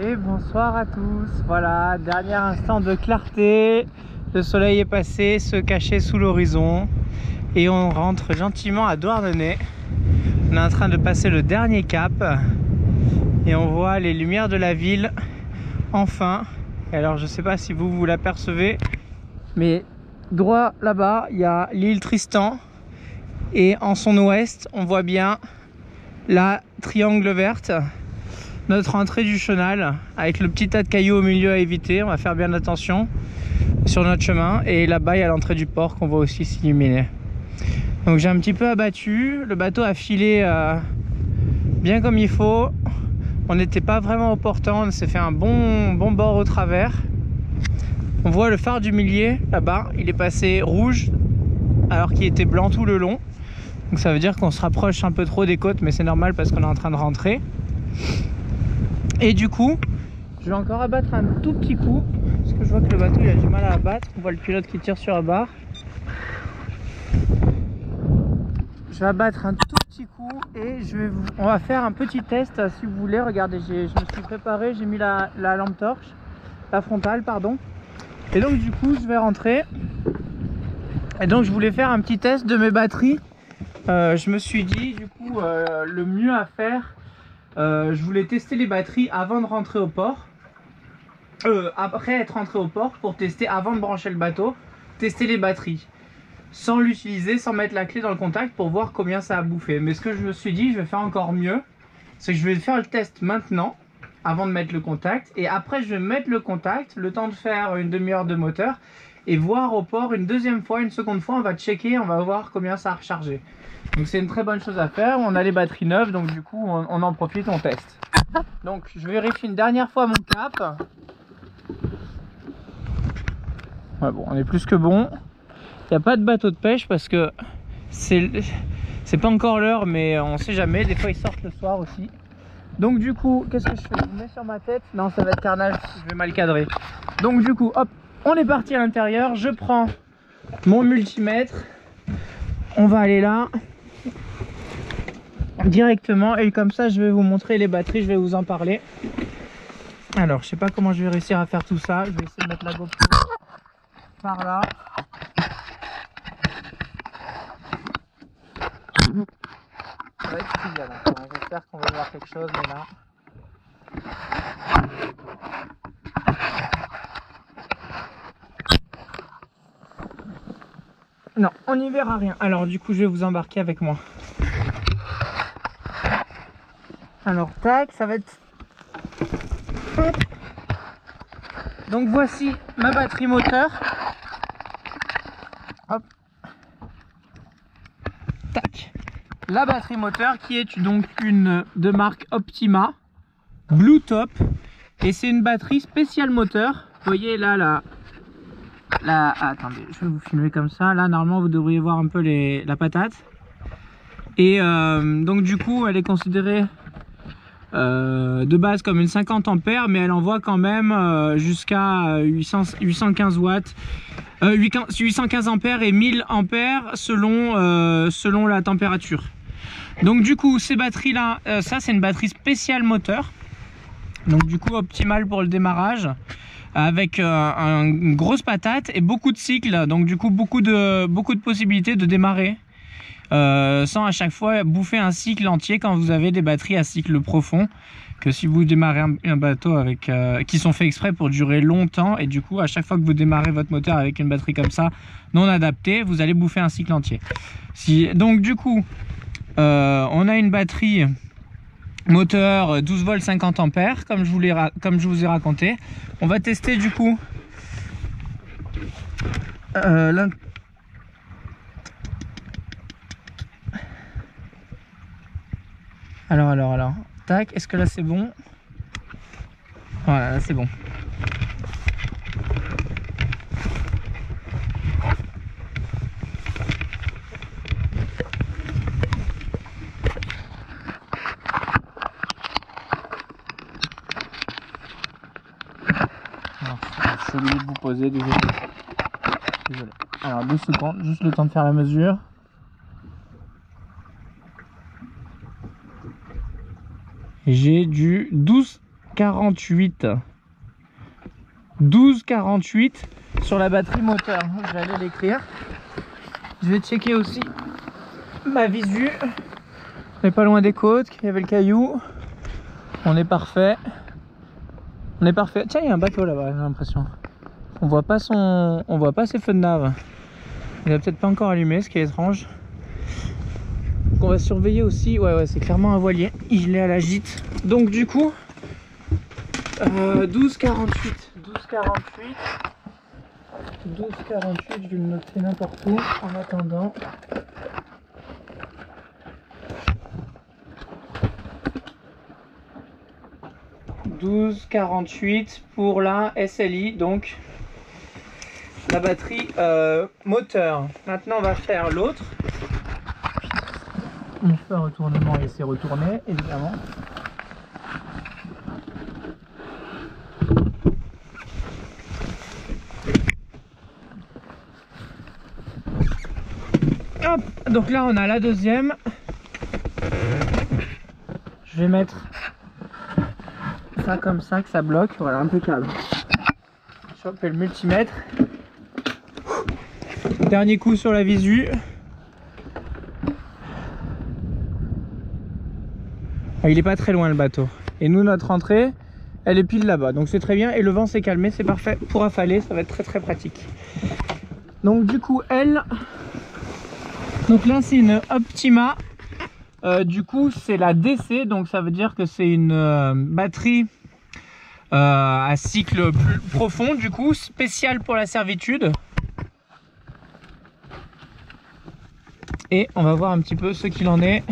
Et bonsoir à tous. Voilà, dernier instant de clarté, le soleil est passé se cacher sous l'horizon et on rentre gentiment à Douarnenez. On est en train de passer le dernier cap et on voit les lumières de la ville enfin. Et alors je sais pas si vous l'apercevez, mais droit là-bas il y a l'île Tristan et en son ouest on voit bien la triangle verte, notre entrée du chenal, avec le petit tas de cailloux au milieu à éviter. On va faire bien attention sur notre chemin. Et là-bas, il y a l'entrée du port qu'on voit aussi s'illuminer. Donc j'ai un petit peu abattu. Le bateau a filé bien comme il faut. On n'était pas vraiment au portant. On s'est fait un bon bord au travers. On voit le phare du Millier là-bas. Il est passé rouge alors qu'il était blanc tout le long. Donc ça veut dire qu'on se rapproche un peu trop des côtes. Mais c'est normal parce qu'on est en train de rentrer. Et du coup, je vais encore abattre un tout petit coup parce que je vois que le bateau il a du mal à abattre. On voit le pilote qui tire sur la barre. Je vais abattre un tout petit coup et on va faire un petit test si vous voulez. Regardez, je me suis préparé, j'ai mis la lampe torche, la frontale pardon. Et donc du coup, je vais rentrer. Et donc je voulais faire un petit test de mes batteries. Je me suis dit du coup le mieux à faire. Je voulais tester les batteries avant de rentrer au port, après être rentré au port pour tester avant de brancher le bateau, tester les batteries sans l'utiliser, sans mettre la clé dans le contact pour voir combien ça a bouffé. Mais ce que je me suis dit, je vais faire encore mieux, c'est que je vais faire le test maintenant avant de mettre le contact et après je vais mettre le contact, le temps de faire une demi-heure de moteur et voir au port une deuxième fois, une seconde fois, on va checker, on va voir combien ça a rechargé. Donc c'est une très bonne chose à faire, on a les batteries neuves, donc du coup on en profite, on teste. Donc je vérifie une dernière fois mon cap. Ouais bon, on est plus que bon. Il n'y a pas de bateau de pêche parce que c'est pas encore l'heure, mais on sait jamais, des fois ils sortent le soir aussi. Donc du coup, qu'est-ce que je fais? Je me mets sur ma tête, non ça va être carnage, je vais mal cadrer. Donc du coup, hop, on est parti à l'intérieur, je prends mon multimètre. On va aller là directement et comme ça je vais vous montrer les batteries, je vais vous en parler. Alors je sais pas comment je vais réussir à faire tout ça, je vais essayer de mettre la GoPro par là. Ça va être trivial, j'espère qu'on va voir quelque chose mais là. Non, on n'y verra rien. Alors du coup, je vais vous embarquer avec moi. Alors, tac, ça va être... Donc voici ma batterie moteur. Hop. Tac. La batterie moteur qui est donc une de marque Optima blue top. Et c'est une batterie spéciale moteur. Vous voyez là, là, attendez, je vais vous filmer comme ça. Là, normalement, vous devriez voir un peu la patate. Et donc, du coup, elle est considérée de base comme une 50 ampères, mais elle envoie quand même jusqu'à 815 watts, 815 ampères et 1000 ampères selon la température. Donc, du coup, ces batteries-là, ça, c'est une batterie spéciale moteur. Donc, du coup, optimale pour le démarrage, avec une grosse patate et beaucoup de cycles, donc du coup beaucoup de possibilités de démarrer sans à chaque fois bouffer un cycle entier quand vous avez des batteries à cycle profond, que si vous démarrez un bateau avec qui sont faits exprès pour durer longtemps, et du coup à chaque fois que vous démarrez votre moteur avec une batterie comme ça non adaptée, vous allez bouffer un cycle entier. Donc du coup on a une batterie moteur 12 volts 50 ampères comme je vous ai raconté. On va tester du coup alors tac, est-ce que là c'est bon? Voilà, là c'est bon. Vous posez, désolé. Alors 2 secondes, juste le temps de faire la mesure. J'ai du 12 48. 12,48 sur la batterie moteur. Je vais aller l'écrire. Je vais checker aussi ma visu. On est pas loin des côtes, il y avait le caillou. On est parfait. On est parfait. Tiens, il y a un bateau là-bas, j'ai l'impression. On voit pas son, on voit pas ses feux de nav. Il a peut-être pas encore allumé, ce qui est étrange. Donc on va surveiller aussi. Ouais, ouais, c'est clairement un voilier. Il est à la gîte. Donc du coup, 12,48, je vais le noter n'importe où en attendant. Pour la SLI, donc la batterie moteur. Maintenant on va faire l'autre. On fait un retournement et c'est retourné évidemment. Hop, donc là on a la deuxième. Je vais mettre ça comme ça, que ça bloque, voilà, impeccable. Choper le multimètre. Dernier coup sur la visu. Ah, il est pas très loin le bateau. Et nous, notre entrée, elle est pile là-bas. Donc c'est très bien. Et le vent s'est calmé, c'est parfait pour affaler. Ça va être très très pratique. Donc du coup, elle... Donc là, c'est une Optima. Du coup, c'est la DC, donc ça veut dire que c'est une batterie à cycle plus profond, du coup, spéciale pour la servitude. Et on va voir un petit peu ce qu'il en est.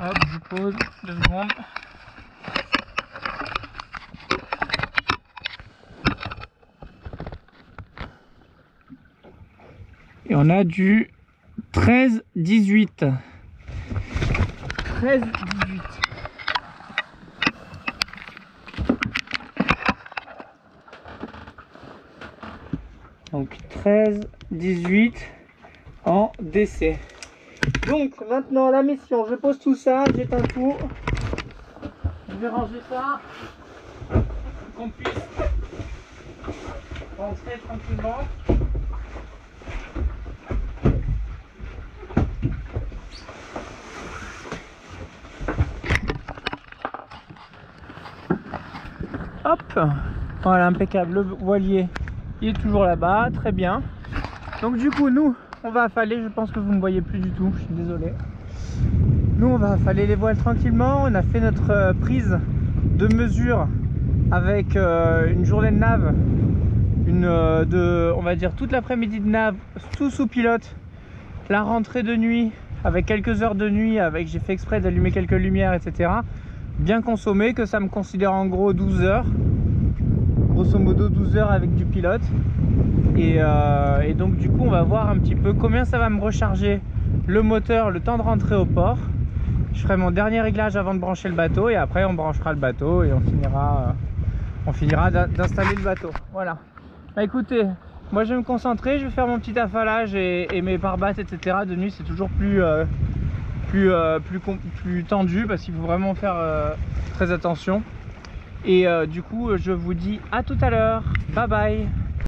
Hop, je pose 2 secondes. Et on a du 13,18. Donc 13,18 en DC. Donc maintenant la mission, je pose tout ça, j'éteins tout. Je vais ranger ça pour qu'on puisse rentrer tranquillement. Hop, voilà, impeccable, le voilier il est toujours là-bas, très bien. Donc du coup nous on va affaler, je pense que vous ne me voyez plus du tout, je suis désolé. Nous on va affaler les voiles tranquillement, on a fait notre prise de mesure avec une journée de nav, on va dire toute l'après-midi de nav, tout sous pilote, la rentrée de nuit avec quelques heures de nuit, avec j'ai fait exprès d'allumer quelques lumières, etc. Bien consommé, que ça me considère en gros 12 heures, grosso modo 12 heures avec du pilote. Et donc du coup on va voir un petit peu combien ça va me recharger le moteur, le temps de rentrer au port. Je ferai mon dernier réglage avant de brancher le bateau et après on branchera le bateau et on finira d'installer le bateau. Voilà, bah écoutez, moi je vais me concentrer, je vais faire mon petit affalage et mes barbattes, etc. De nuit c'est toujours plus tendu parce qu'il faut vraiment faire très attention et du coup je vous dis à tout à l'heure, bye bye.